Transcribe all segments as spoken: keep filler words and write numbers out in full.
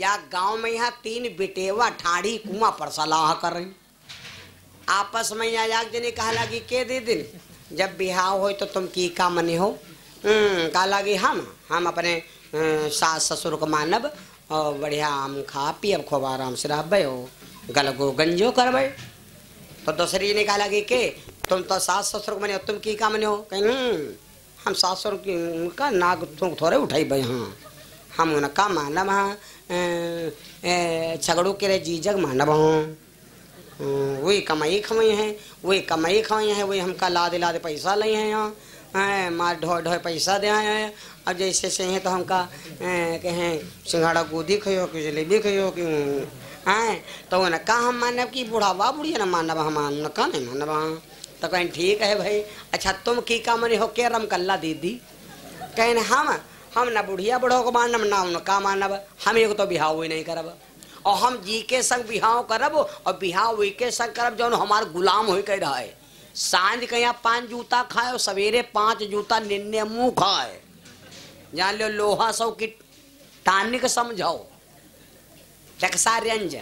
या गांव में यहाँ तीन बिटेवा ठाड़ी कुआं पर सलाह कर रही आपस में यहाँ जने कहा लगी के दे दिन जब बिहाव हो तो तुम की का मने हो कहा लगी हम हम अपने सास ससुर को मानब और बढ़िया आम खा पी अब खूब आराम से रह भो गलगो गंजो करबे। तो दूसरी ने कहा लगी के तुम तो सास ससुर को मने हो तुम की का मने हो कहीं हम सास ससुर उनका नाग थूक थोड़े उठाई भाई हाँ हम उनका मानब हाँ झगड़ों के लिए जीजग मानब हूँ वही कमाई खमई हैं वही कमाई खमई हैं वही हमका लादे लादे पैसा लाई हैं यहाँ मार ढो ढो पैसा दे हैं। अब जैसे से हैं तो हमका कहें सिंघाड़ा गोदी खो कि जलेबी खो कि हैं तो उनका हम मानब कि बुढ़ावा बुढ़िया ना मानब हम उनका नहीं मानब हाँ। तो कहें ठीक है भाई अच्छा तुम की का मने हो के रमकल्ला दीदी कहें हम हम ना बुढ़िया बुढ़ो को मानब ना उनका मानब हम एगो तो बिहाव ही नहीं करब और हम जी के संग बिहाव करब और बिहाव वही के संग करब जो हमार गुलाम हो के रहे सांझ के यहाँ पाँच जूता खाए और सवेरे पाँच जूता निन्ने मुँह खाए जान लो लोहा सौ की टानिक समझो टकसा रंज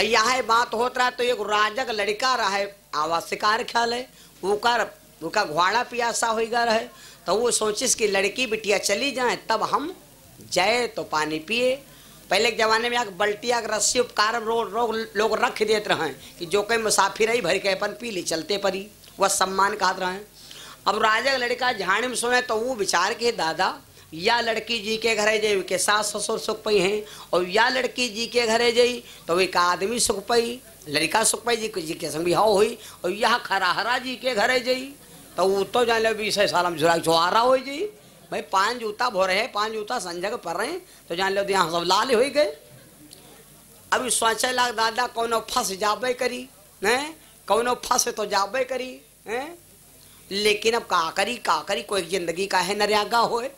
यह बात होत रहा। तो एक राजक लड़का रहे आवा शिकार ख्याल है उकर उनका घोड़ा पियासा हो गया रहे तो वो सोचिस कि लड़की बिटिया चली जाए तब हम जाए तो पानी पिए। पहले के ज़माने में यहाँ बल्टिया रस्सी उपकार रोग रो, लोग रख देते रहें कि जो कहीं मुसाफिर ही भर के अपन पी ली चलते परी वह सम्मान कहते रहें। अब राजा का लड़का झाड़ी में सुने तो वो विचार के दादा या लड़की जी के घरे जाई के सास ससुर सुख पई हैं और या लड़की जी के घरे जाई तो एक आदमी सुख पई लड़का सुख पई जी जी के संग बिहाव हुई और यह खराहरा जी के घरे जाई तो वो तो जान लो बीस साल हम झुरा छुआरा हो जी भाई पाँच जूता भो रहे पाँच जूता संजग पर रहे तो जान लो यहाँ सब लाल हो गए। अभी सोचे लाख दादा कौनो फंस जाबे करी हैं कौनो फंस तो जाबे करी हैं लेकिन अब का करी का करी कोई जिंदगी का है नरियागा होए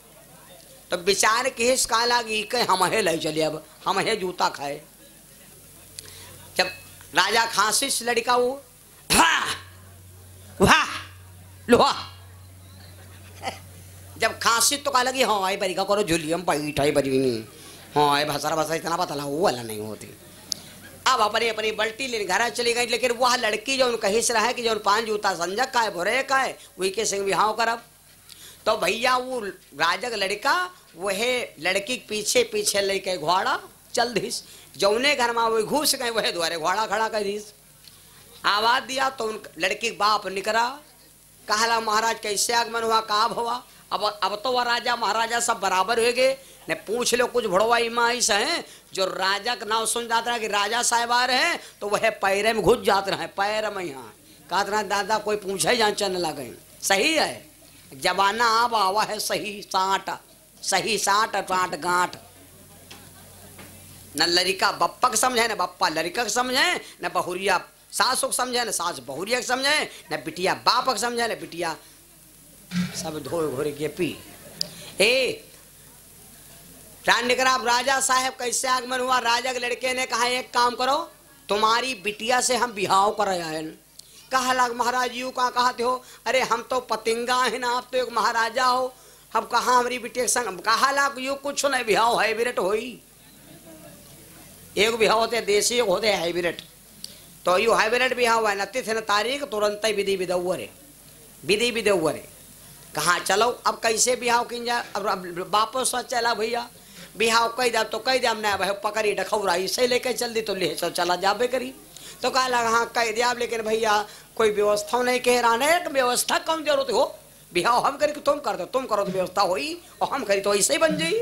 तो विचार के का लागी के हमें ले चले अब हमें जूता खाए। जब राजा खासिस लड़का वो वाह वाह लोहा जब खांसी तो कहा लगी हाँ आई बरीका करो झुलियम पैठ आई बरी नहीं हाँ आई भसरा भसरा इतना पता लगा वो वाला नहीं होती। अब अपनी अपनी बल्टी लेने घर चली गई लेकिन वह लड़की जो उनका हिस्सा रहा है कि जो पान जूता संजक का है भोरे का है वही के संग बिहाव करब। तो भैया वो राजक लड़का वह लड़की पीछे पीछे लेके घोड़ा चल धीस जौने घर में वही घुस गए वह द्वारे घोड़ा खड़ा कर धीस आवाज़ दिया तो उन लड़की बाप निकला कहला महाराज कैसे आगमन हुआ काब हुआ अब अब तो वह राजा महाराजा सब बराबर हो गए ने पूछ लो कुछ भड़ोवा इमाइश हैं जो राजा का नाम सुन जाता है कि राजा साहब आ रहे हैं तो वह पैरे में घुस जाते हैं पैर में यहाँ कहा रहा दादा कोई पूछे जान चलने लगे सही है जबाना आब आवा है सही साँट सही साँट टाँट गाँठ न लड़का बप्पा को समझे न बप्पा लड़का को समझे न बहुरिया सास को समझे न सास बहुरिया समझे न बिटिया बाप को समझे न बिटिया सब धो घोर के पी ए रान निकरा। अब राजा साहब कैसे आगमन हुआ राजा के लड़के ने कहा एक काम करो तुम्हारी बिटिया से हम बिहाव करायन कहा लग महाराज यू कहाँ कहते हो अरे हम तो पतिंगा हैं ना आप तो एक महाराजा हो हम कहाँ हमारी बिटिया संग कहा लाग यू कुछ नहीं बिहाव हाइब्रिड हो एक बिहाव होते देसी एक होते हाइब्रिड तो यू हाइब्रिड भी हुआ न तिथ न तारीख तुरंत ही विधि विधौअ रे विधि विधौअ रे कहाँ चलो अब कैसे बिहाव किन जा अब वापस चला भैया बिहाव कह दे तो कह दे हम ना पकड़ी डखौरा इसे लेके चल दी तो ले सो चला जाबे करी। तो कहा लगा हाँ कह दे आप लेकिन भैया कोई व्यवस्था नहीं कह रहा ना व्यवस्था कम जरूरत हो बिहाव हम करी तुम कर दो तुम करो तो व्यवस्था हो और हम करी तो ऐसे ही बन जाई।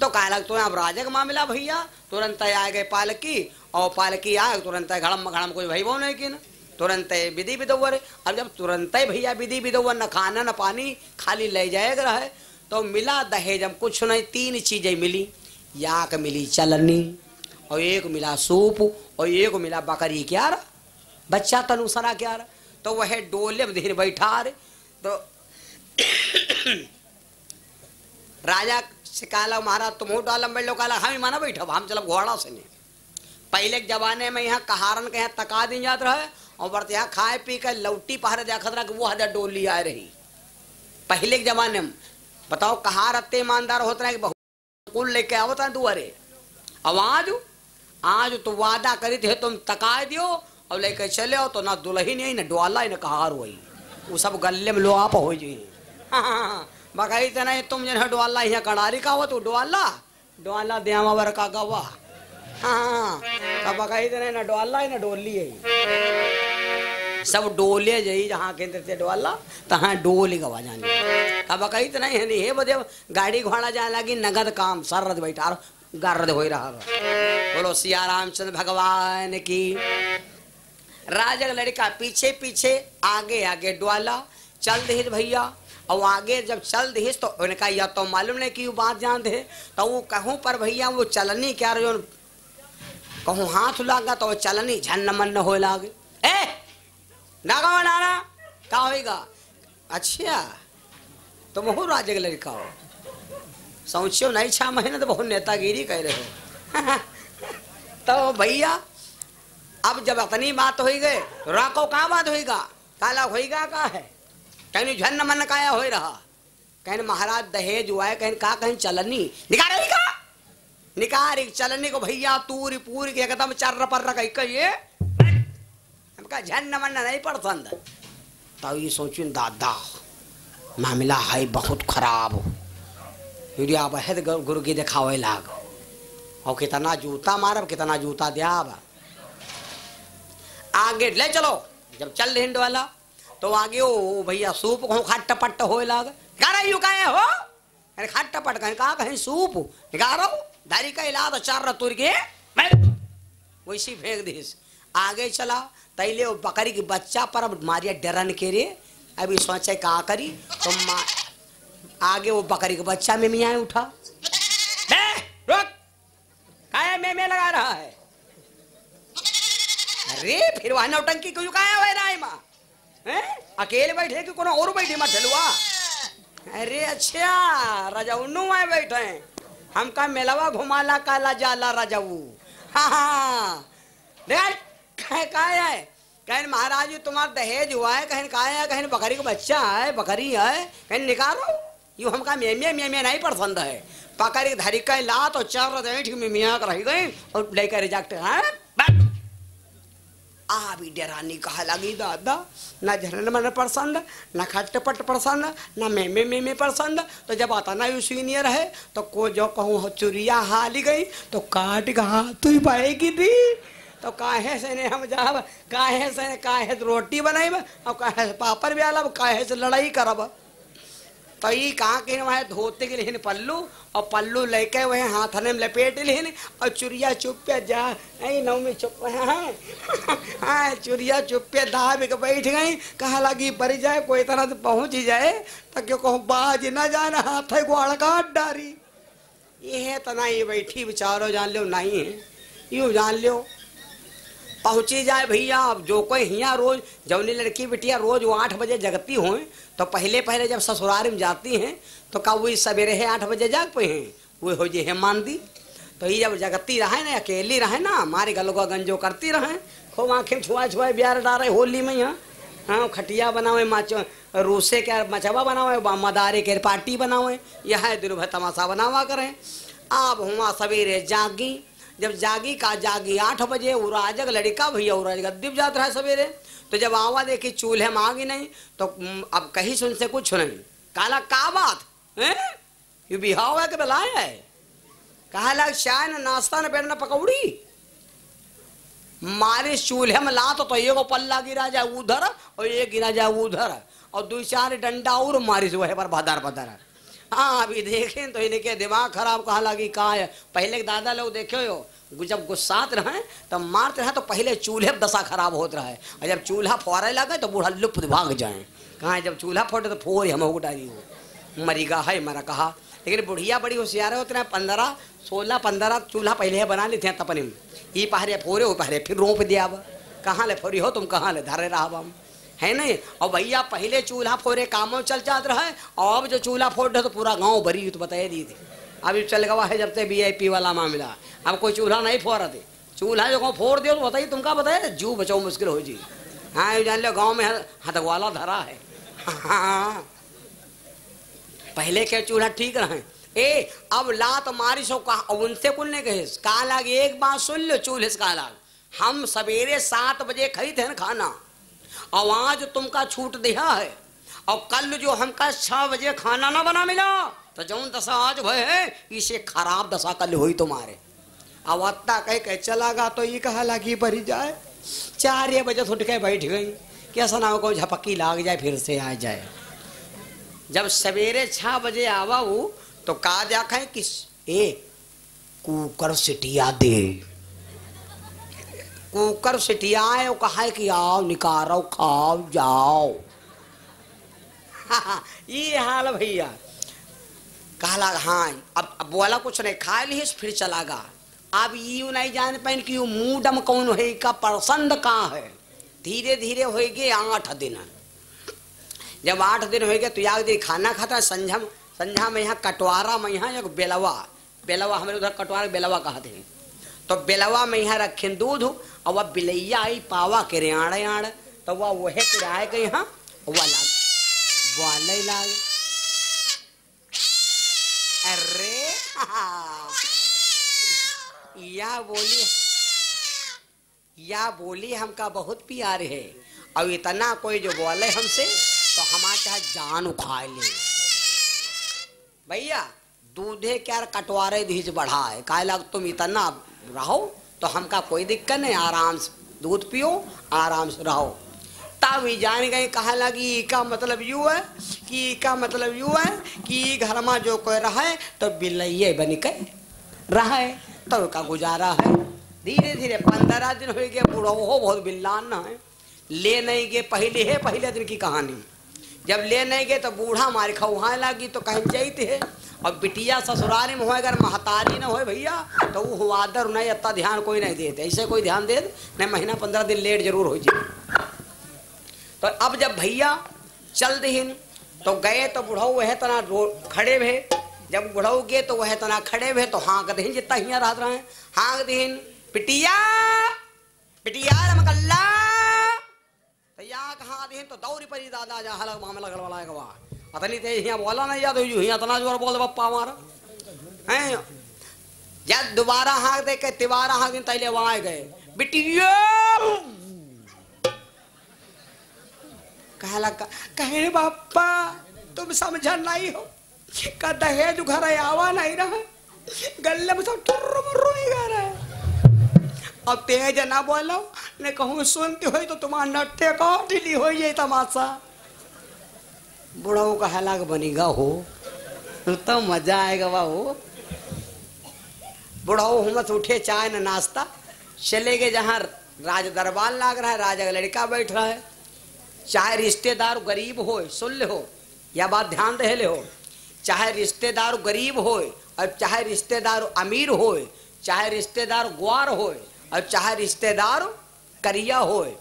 तो कहा लग तो आप राजा का मामला भैया तुरंत आ गए पालकी और पालकी आए तुरंत घड़म घड़म कोई भाई वो नहीं कि ना तुरंत विधि विधौअ रे। अब जब तुरंत भैया विधि विधौअ न खाना न पानी खाली ले जाएगा रहे तो मिला दहेज हम कुछ नहीं तीन चीज़ें मिली याक मिली चलनी और एक मिला सूप और एक मिला बकरी क्या रहा बच्चा तनुसरा क्या रहा तो वह डोले में धीरे बैठा रे। तो राजा से कहला महाराज तुम डालम बैठो कहला हम ही माना बैठो हम चलब घोड़ा से नहीं पहले के जमाने में यहाँ कहारन के यहाँ तका दी जात रहे और बरत यहाँ खाए पी कर लौटी पहरे देखत रहा कि वो हद डोली आए रही पहले के जमाने में बताओ कहार अत्ते ईमानदार होते रहे कि बहुत कुल लेके आवता दुआरे आवाज आज तो वादा करी थे तुम तकाय दियो और लेके चले हो तो ना दुल्ही नहीं ना डोला ना कहार हुई वो सब गले में लो आप हो जी बकाई तना तुम जो डोला यहाँ कड़ारी का हो तो डोला डोला देवर का गवा हाँ बकाई तना ना डोला ना डोली है सब डोले जाई जहाँ केंद्र से डोला तहाँ डोली गवा जाने का बकाई तना है नहीं है बदे गाड़ी घोड़ा जाने लगी नगद काम सरद बैठा गर्द हो रहा बोलो सिया रामचंद्र भगवान की। राजा का लड़का पीछे पीछे आगे आगे डोला चल दहिस भैया और आगे जब चल दहिस तो उनका या तो मालूम नहीं कि वो बात जानते हैं तो वो कहूँ पर भैया वो चलनी क्या रहे कहूँ हाथ लागा तो वो चलनी झन्न मन हो लागे ए नागा बनाना क्या होगा। अच्छा तुम हो राजा का लड़का हो सोचियो नहीं छह महीने तो बहुत नेतागिरी कह रहे हो तो भैया अब जब अपनी बात होई गए तो राको कहाँ बात होगा काला होगा का है कहीं झन्न मन काया हो रहा कहीं महाराज दहेज हुआ है कहीं कहा कहीं चलनी निकाल रही का निकाल चलनी को भैया तूरी पूरी के एकदम चर्र पर्र कही का ये हमका झन्न मन नहीं पसंद तो ये सोचू दादा मामला है बहुत खराब यूरिया बहद गुरु की दिखावे लाग और कितना जूता मारब कितना जूता दियाब आगे ले चलो जब चल हिंड वाला तो आगे ओ भैया सूप कहूँ खाट टपट हो लाग गा रही हो खाट टपट कहीं कहा कहीं सूप गा रहा धारी का इलाज चार तुर के वैसी फेंक दिस आगे चला तैले वो बकरी की बच्चा पर अब मारिया डरन के रे अभी सोचे कहा करी तुम तो मार आगे वो बकरी के बच्चा में मियाँ उठा रुक काया में में लगा रहा है अरे फिर वहां नौटंकी क्यों काया हुआ है माँ अकेले बैठे कि कोनो और बैठे मत ढलुआ अरे अच्छा रजाउनु में बैठे हमका मेलावा घुमाला काला जाला रजाऊ हाँ हाँ कह काया है कहन महाराज तुम्हारा दहेज हुआ है कहन काया है कहन बकरी का बच्चा है बकरी है कहन निकालो यू हमका मेमिया मेमिया नहीं पसंद है पकड़ी धरी का लात और चार रही मेमिया रह गई और लेकर रिजेक्ट है आ भी डेरानी कहा लगी दादा ना झरन मन पसंद ना खटपट पसंद ना मेमे मेमे पसंद तो जब आता ना यू सीनियर है तो को जो कहूँ चुरिया हाली गई तो काट कहा तू पाएगी थी तो काहे से ने हम जाब काहे से काहे रोटी बनाई और काहे से पापड़ भी आलब काहे से लड़ाई करब तो ये कहाँ के वहाँ धोते के लिए पल्लू और पल्लू लेके वह हाथ में लपेट लेने और चुरिया चुप्या जा नहीं नौ में चुप हाँ हाँ चुरिया चुप्या दाब के बैठ गई कहा लगी परी जाए कोई तरह से पहुँच ही जाए तो क्यों कहूँ बाज ना जाना हाथ है गुआड़ काट डारी ये है तो ना ये बैठी बेचारो जान लो नहीं है यूँ जान लो पहुँची जाए भैया अब जो कोई हियाँ रोज जवनी लड़की बिटिया रोज वो आठ बजे जगती हों तो पहले पहले जब ससुराल में जाती हैं तो का वही सवेरे है आठ बजे जाग पे हैं वो हो जे है मानदी तो ये जब जगती रहे ना अकेली रहे ना हमारे गलगो गंजो करती रहें खूब आँखें छुआ छुआ बिहार डाले होली में यहाँ हाँ खटिया बनावे माचो रूसे के मचवा बनावे मदारे के पार्टी बनावे यह दिल भर तमाशा बनावा करें आप हुआ सवेरे जागी जब जागी का जागी आठ बजे उराजग लड़का भैया उराजग दीप जात रहा है सवेरे तो जब आवा देखी चूल्हे में आगी नहीं तो अब कहीं सुन से कुछ नहीं काला का बात है यू बिहाव है कि बलाया है कहा लग चाय ना नाश्ता ना पेड़ ना पकौड़ी मारे चूल्हे में ला तो, तो ये को पल्ला गिरा जाए उधर और ये गिरा जाए उधर और दो चार डंडा और मारिश वह पर भदर भदर हाँ अभी देखें तो इनके दिमाग खराब कहा लगी कहा है पहले के दादा लोग देखे हो जब गुस्सात रहें तब मारते रहें तो पहले चूल्हे दशा खराब होता रहा है और जब चूल्हा फोड़े लगे तो बूढ़ा लुप्त भाग जाए कहा जब चूल्हा फोड़े तो फोर हम उठाई हो मरीगा है मरा कहा लेकिन बुढ़िया बड़ी होशियार है उतना पंद्रह सोलह पंद्रह चूल्हा पहले बना लेते हैं तपने में ये पहरे फोरे हो पहरे फिर रोप दिया अब कहाँ ले फोरी हो तुम कहाँ ले धरे रहा हम है नहीं और भैया पहले चूल्हा फोरे कामों चल जात रहा है और अब जो चूल्हा फोड़ रहे तो पूरा गांव भरी तो बताए दी थी अभी चल गवा है जब तक वीआईपी वाला मामला अब कोई चूल्हा नहीं फोड़ा थे चूल्हा जो कहूँ फोड़ दे तो बताइए तुमका बताया जू बचाओ मुश्किल हो जी हाँ जान लो गाँव में हथवाला धरा है हाँ पहले क्या चूल्हा ठीक रहे ए अब लात मारी सो कहा उनसे कुल ने कहे कहा लाग एक बात सुन लो चूल्हे का लाग हम सवेरे सात बजे खाई थे ना खाना और आज तुमका छूट दिया है और कल जो हमका छह बजे खाना ना बना मिला तो जौन दशा आज भय है इसे खराब दशा कल हुई तुम्हारे अब अत्ता कह के चलागा तो ये कहा लागी भरी जाए चार बजे उठ के बैठ गई कैसा ना हो को झपकी लाग जाए फिर से आ जाए। जब सवेरे छह बजे आवा वो तो कहा जाखा है कि ए कुकर सिटिया दे कुकर सिटिया है वो कहा है कि आओ निकारो खाओ जाओ ये हाल भैया कहा लगा हाँ अब, अब बोला कुछ नहीं खा ली फिर चला गा अब यू नहीं जान पाइन कि मूडम कौन है का पसंद कहाँ है धीरे धीरे हो गए आठ दिन। जब आठ दिन हो गए तो याद दिन खाना खाता है संझा संझा में यहाँ कटवारा में यहाँ या बेलवा बेलवा हमारे उधर कटवारा बेलवा कहते हैं तो बेलवा में यहाँ रखे दूध और वह बिलैया आई पावा के रेड़ आड़ तो वह वह किराए के यहाँ वह लाग वाले लाग अरे या बोली या बोली हमका बहुत प्यार है और इतना कोई जो बोले हमसे तो हमारा जान उखा ले भैया दूधे क्या कटवारे धीज बढ़ा है काय लग तुम इतना रहो तो हमका कोई दिक्कत नहीं आराम से दूध पियो आराम से रहो। तब ही जान गए कहा लगी का मतलब यू है कि का मतलब यू है कि घर में जो कोई रहे तो बिलैये बन के रहे तो का गुजारा है। धीरे धीरे पंद्रह दिन हो गया बूढ़ो हो बहुत बिल्लान ना है ले नहीं गए पहले है पहले दिन की कहानी। जब ले नहीं गए तो बूढ़ा मार खा लागी तो कहीं जाते है और बिटिया ससुराल में हो अगर महतारी ना हो भैया तो वो आदर नहीं अत्ता ध्यान कोई नहीं देते ऐसे कोई ध्यान दे नहीं महीना पंद्रह दिन लेट जरूर हो जाए। तो अब जब भैया चल दिन तो गए तो बूढ़ो वह तना खड़े भे जब बुढ़ऊ गए तो वह तना खड़े हुए तो हाँक दिन जितना हिया रात रहे हाँक दिन पिटिया पिटिया रमकल्ला तो यहाँ कहाँ दिन तो दौरी परी दादा जा हलक मामला गड़बड़ाए गवा अतनी तेज हिया बोला नहीं याद हुई हिया तना जोर बोल बप्पा हमारा हैं जब दोबारा हाँक दे के तिबारा हाँक दिन तैले वहाँ गए बिटिया कह लग कहे बापा तुम समझा नहीं हो का दहेज घर आवा नहीं रहा गले में सब रहा है अब तेज ना बोलो ने कहूँ सुनती हो तो तुम्हारा नट्टे का ढीली हो ये तमाशा बुढ़ाओ का हलाक बनेगा हो तो मजा आएगा वाह हो। बुढ़ाओ हम तो उठे चाय ना नाश्ता चले गए जहाँ राज दरबार लाग रहा है राजा का लड़का बैठ रहा है चाहे रिश्तेदार गरीब हो सुन ले हो या बात ध्यान रहे ले हो चाहे रिश्तेदार गरीब होए और चाहे रिश्तेदार अमीर होए चाहे रिश्तेदार ग्वार होए और चाहे रिश्तेदार करिया होए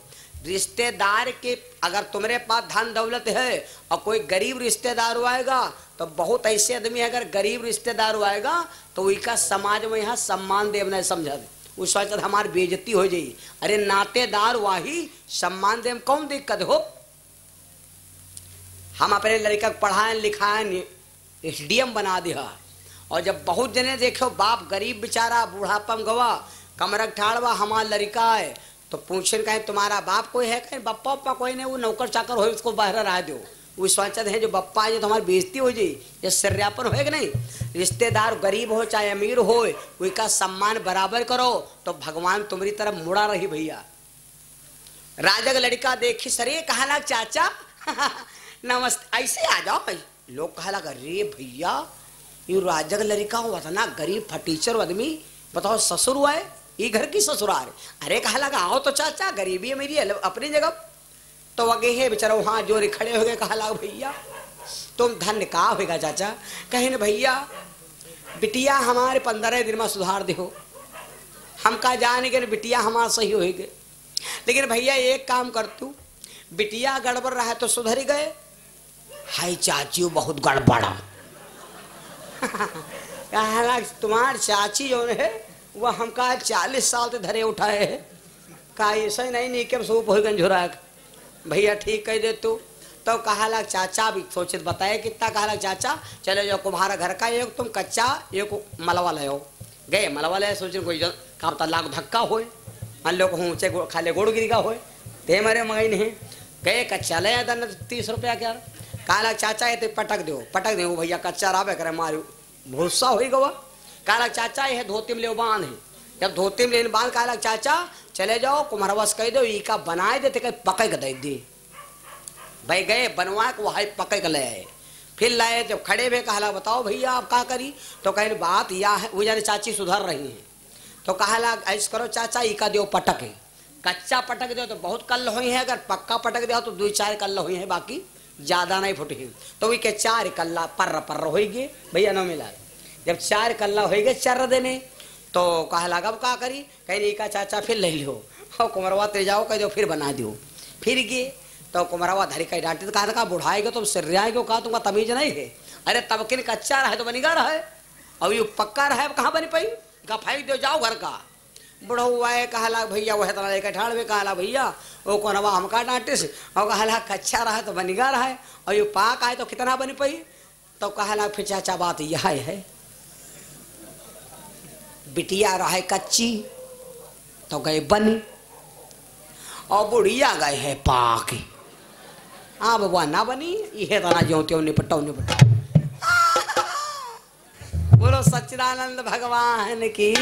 रिश्तेदार के अगर तुम्हारे पास धन दौलत है और कोई गरीब रिश्तेदार आएगा तो बहुत ऐसे आदमी अगर गरीब रिश्तेदार आएगा तो उनका समाज में यहाँ सम्मान देव नहीं समझा दे उस वक्त हमारी बेइज्जती हो जाएगी। अरे नातेदार वाही सम्मान देव कौन दिक्कत हो हम अपने लड़का को पढ़ाएं लिखाएं एस डी एम बना दिया और जब बहुत जने देखो बाप गरीब बेचारा बूढ़ापम गवा कमरक ठाड़वा हमारा लड़का है तो पूछे कहें तुम्हारा बाप कोई है कहीं बप्पा उप्पा कोई नहीं वो नौकर चाकर हो उसको बाहर आ दो वो सोचत है जो बप्पा है जो तुम्हारी बेइज्जती हो जाए ये सिर्यापन होए कि नहीं। रिश्तेदार गरीब हो चाहे अमीर हो उनका सम्मान बराबर करो तो भगवान तुम्हारी तरफ मुड़ा रही भैया। राजा का लड़का देखी सरे कहा ना चाचा नमस्ते ऐसे आ जाओ भाई लोग कहा लगा रे भैया ये राजा का लड़का हो वतना गरीब फटीचर आदमी बताओ ससुर हुआ है ये घर की ससुराल अरे कहा लगा आओ तो चाचा गरीबी है मेरी अपनी जगह तो वगे है बेचारा वहाँ जो खड़े हो गए कहा लगा भैया तुम धन का होगा चाचा कहे न भैया बिटिया हमारे पंद्रह दिन में सुधार दो हम कहा जाने के बिटिया हमारा सही हो गए लेकिन भैया एक काम कर तू बिटिया गड़बड़ रहा है तो सुधर गए हाय चाची बहुत गड़बड़ा कहा तुम्हार चाची जो है वह हमका चालीस साल से धरे उठाए है कहा ऐसा ही नहीं नहीं कि हम सो पोहगन झुराक भैया ठीक कह दे तू तो, तो कहला चाचा भी सोचित बताए कितना कहला चाचा चलो जो कुम्हारा घर का ये तुम कच्चा ये को मलवा लो गए मलवा लाए सोचे कोई का लाख धक्का होए मान लो को ऊँचे खाले गोड़ गिरी का होए ते मारे मंगाई नहीं गए कच्चा ले आया तीस रुपया क्या कहला चाचा ये तो पटक दो पटक दो भैया कच्चा राबे करे मारू भूसा हो गवा कहला चाचा ये धोती में ले बांध है जब धोती में लेन बांध कहला चाचा चले जाओ कुम्हारवास कह दो ई का बनाए देते कहीं पकड़ दे दी भाई गए बनवाए को वहाँ पकड़ ले आए फिर लाए जब खड़े भे कहला बताओ भैया आप क्या करी तो कहीं बात या है वो जाने चाची सुधर रही है तो कहला ऐसा करो चाचा ई का दो पटक है कच्चा पटक दो तो बहुत कल हुई है अगर पक्का पटक दो तो दो चार कल हुई है बाकी ज़्यादा नहीं फुटी तो वही के चार कल्ला पर्र पर्र हो गए भैया न मिला जब चार कल्ला हो गए चर्र देने तो कहला कब का करी कहीं नहीं का चाचा फिर ले लो और कुमरवा ते जाओ कह दो फिर बना दो फिर गए तो कुमरवा धरी कहीं डांटी तो कहा था बुढ़ाएगा तुम सिर्रियाए को कहा तुमका तमीज नहीं है अरे तबकिन कच्चा रहा है तो बनेगा रहा है और ये पक्का रहा है कहाँ बनी पाई कहा फेंक दो जाओ घर का बुढ़ा हुआ है कहला भैया वह तना लेकर ठाड़ में कहला भैया वो कोनवा हमका डांटे से और कहला कच्चा रहा है तो बनेगा रहा है और ये पाक आए तो कितना बनी पाई तो कहला फिर चाचा बात यह है बिटिया रहा है कच्ची तो गए बनी और बुढ़िया गए है पाक हाँ बबुआ ना बनी ये तना ज्योति निपटा निपटा बोलो सच्चिदानंद भगवान की।